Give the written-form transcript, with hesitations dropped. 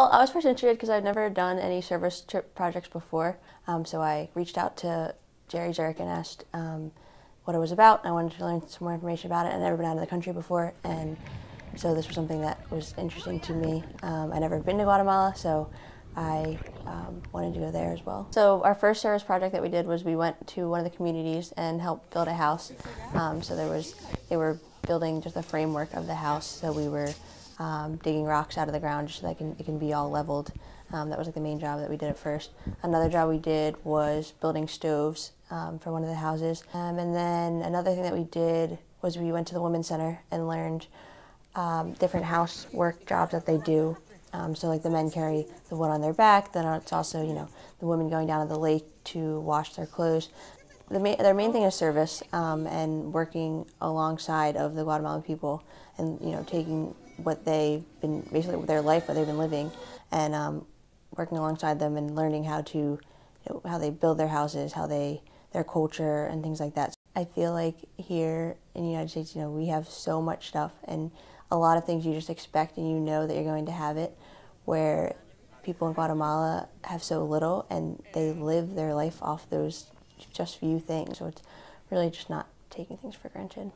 Well, I was first interested because I've never done any service trip projects before, so I reached out to Jerry Jerek and asked what it was about. I wanted to learn some more information about it. I'd never been out of the country before, and so this was something that was interesting to me. I'd never been to Guatemala, so I wanted to go there as well. So our first service project that we did was we went to one of the communities and helped build a house. So they were building just the framework of the house, so we were digging rocks out of the ground just so that it can be all leveled. That was like the main job that we did at first. Another job we did was building stoves for one of the houses. And then another thing that we did was we went to the Women's Center and learned different housework jobs that they do. So like the men carry the wood on their back, then it's also, you know, the women going down to the lake to wash their clothes. Their main thing is service and working alongside of the Guatemalan people, and you know, taking what they've been, basically with their life, what they've been living, and working alongside them and learning how to, you know, how they build their houses, how they, their culture and things like that. I feel like here in the United States, you know, we have so much stuff and a lot of things you just expect and you know that you're going to have it, where people in Guatemala have so little and they live their life off those just few things. So it's really just not taking things for granted.